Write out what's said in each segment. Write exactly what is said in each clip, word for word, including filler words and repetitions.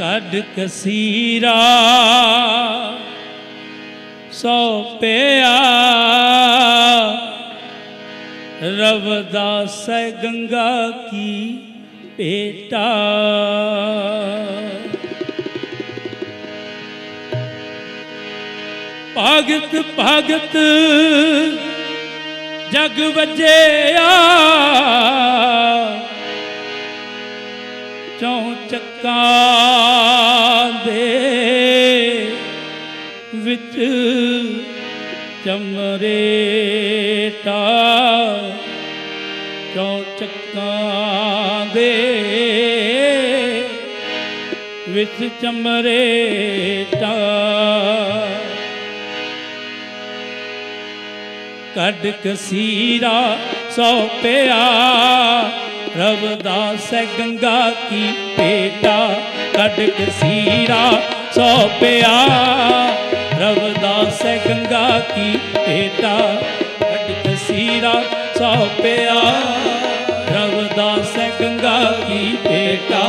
कढ़ कसीरा सौंपिया रविदास गंगा की बेटा। भगत भगत जग बजेया चौचक्का दे विच चमरेटा चौचक्का दे विच चमरेटा कढ़ कसीरा सौंपिया रविदास गंगा की बेटा। कढ़ कसीरा सौंपिया रविदास गंगा की बेटा। कढ़ कसीरा सौंपिया रविदास गंगा की बेटा।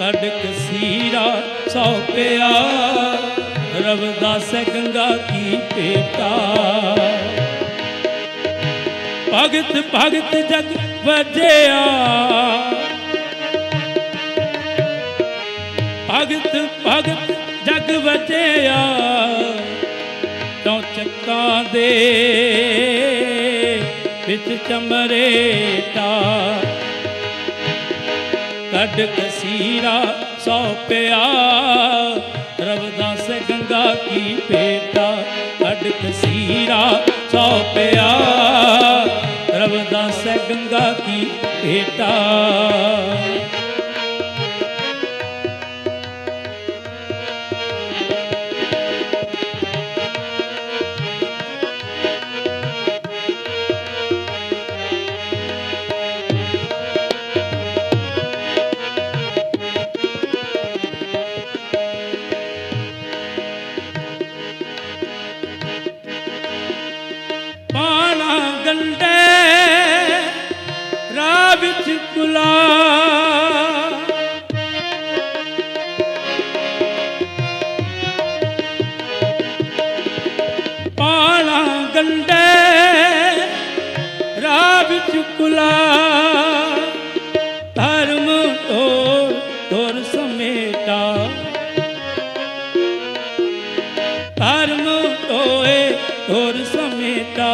कढ़ कसीरा सौंपिया रविदास गंगा की बेटा। भगत भगत जग बजेया भगत भगत जग बजेया चौचक्का दे विच चमरेटा। कढ़ कसीरा सौंपिया रविदास गंगा की बेटा। कढ़ कसीरा सौंपिया रविदास गंगा की बेटा। कुला पाला गंडे राव चुकुला धर्म तो तोर समेटा धर्म तोए तोर समेटा।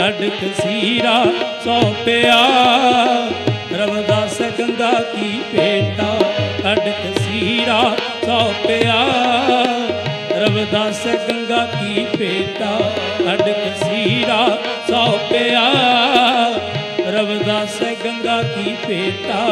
कढ़ कसीरा सौंपिया रविदास गंगा की बेटा। कढ़ कसीरा सौंपिया रविदास गंगा की बेटा। कढ़ कसीरा सौंपिया रविदास गंगा की बेटा।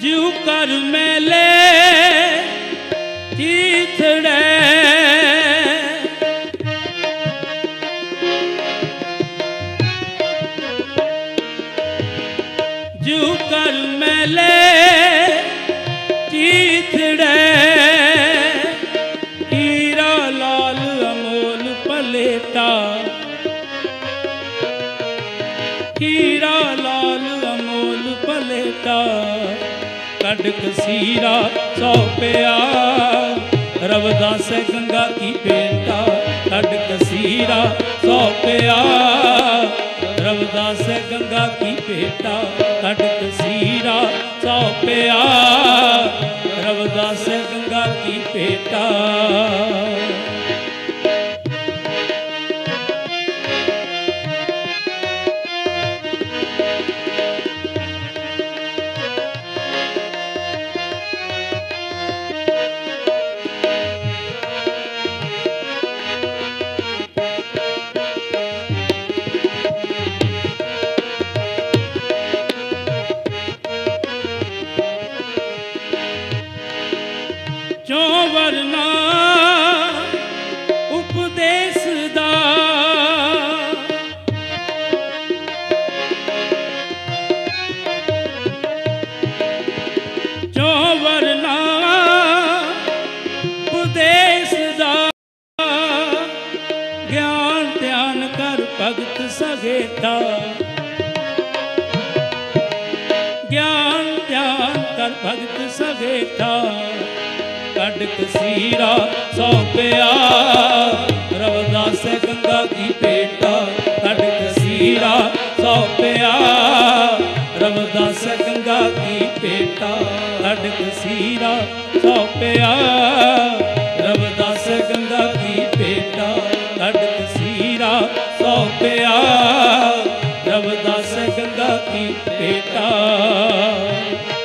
जीव कर मेले तीथड़े जीव कर मेले तीथड़े हीरा लाल अमोल पलेटा हीरा लाल अमोल पलेटा। कढ़ कसीरा सौंपिया रविदास गंगा की बेटा। कढ़ कसीरा सौंपिया रविदास गंगा की बेटा। कढ़ कसीरा सौंपिया रविदास गंगा की बेटा। भगत सघेता, ज्ञान ध्यान कर भगत सघेता। कटक सीरा सौंपया रविदास गंगा की भेटा, कटक सीरा सौंपया रविदास गंगा की भेटा। कटक सीरा सौंपया रविदास गंगा की भेटा। कटक सीरा सौंपया रविदास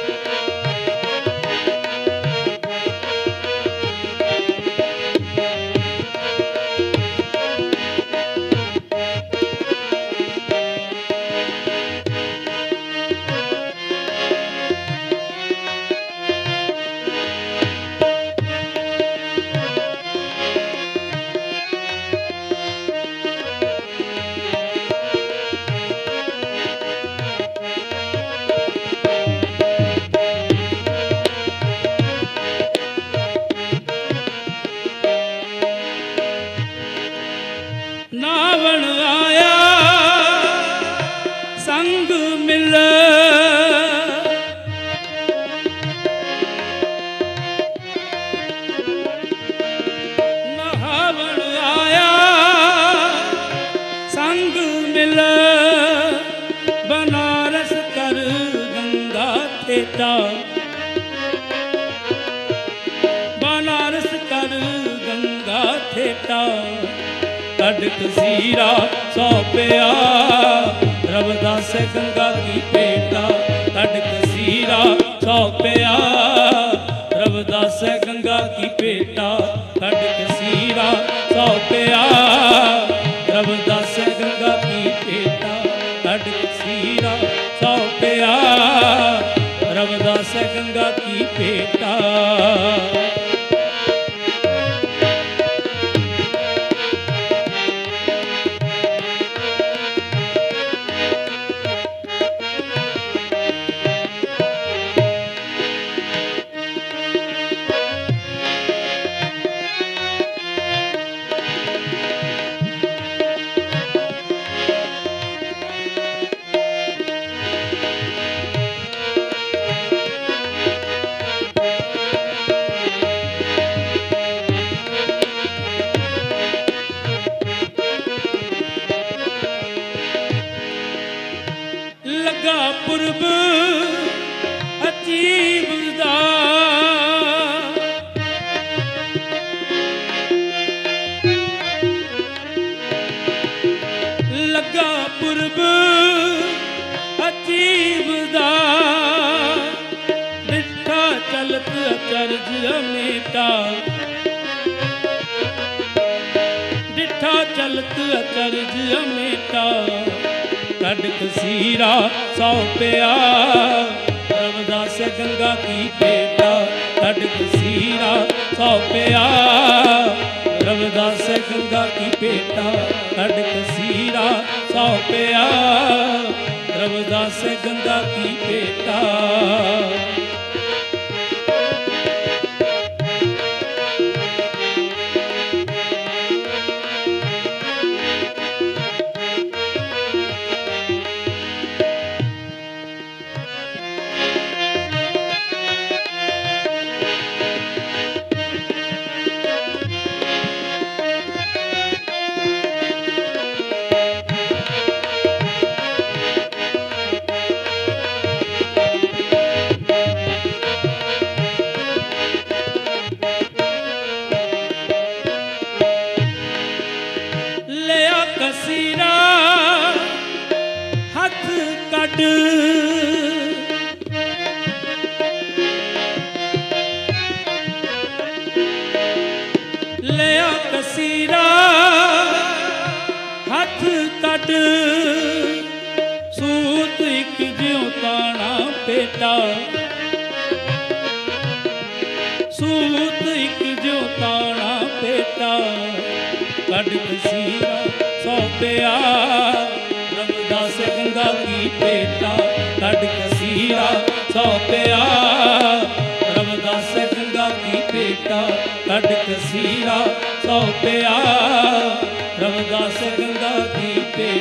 गंगा की भेटा। नावण आया संग मिल, नावण आया संग मिल। बनारस कर गंगा तेटा, बनारस कर गंगा तेटा। कटक सीरा सौंपया रविदास गंगा की भेटा। कटक सीरा सौंपया रविदास गंगा की भेटा। कटक सीरा सौंपया रविदास गंगा की भेटा। कटक सीरा सौंपया रविदास गंगा की भेटा। पुरब अतीब दा, लगा पुरब अतीब दा। बिठा चलत अचरज अमेटा, बिठा चलत अचरज अमेटा। कटक सीरा सौंपया रविदास गंगा की भेटा। कटक सीरा सौंपया रविदास गंगा की भेटा। कटक सीरा सौंपया रविदास गंगा की भेटा। कसीरा हथ कट, ले आ कसीरा हथ कट। सूत एक ज्यों ताना पेटा, सूत एक ज्यों ताना पेटा। कटक सीरा सौंपया रविदास गंगा की भेटा। कटक सीरा सौंपया रविदास गंगा की भेटा। कटक सीरा सौंपया रविदास गंगा की भेटा।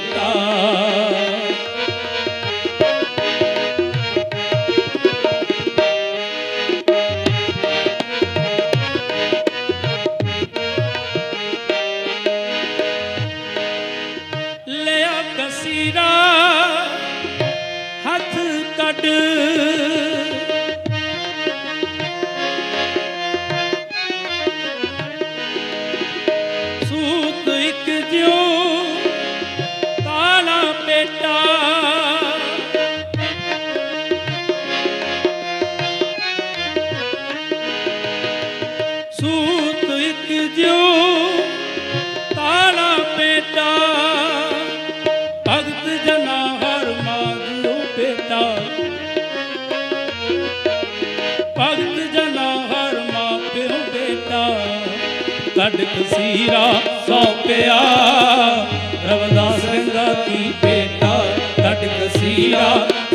जो ताला बेटा भक्त जना हर मारू बेटा भक्त जना हर माँ प्यो बेटा कड़क सीरा सौंपया रविदास गंगा की बेटा कड़क सीरा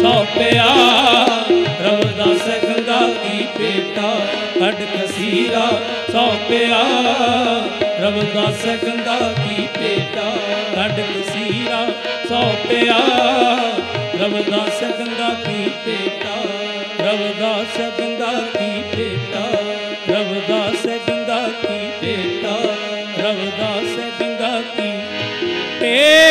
सौंपया रविदास गंगा की बेटा कड़क सीरा सौंपया रविदास गंगा की बेटा कड़क सीरा सौंपया रविदास गंगा की बेटा रविदास गंगा की बेटा रविदास गंगा की बेटा रविदास गंगा की।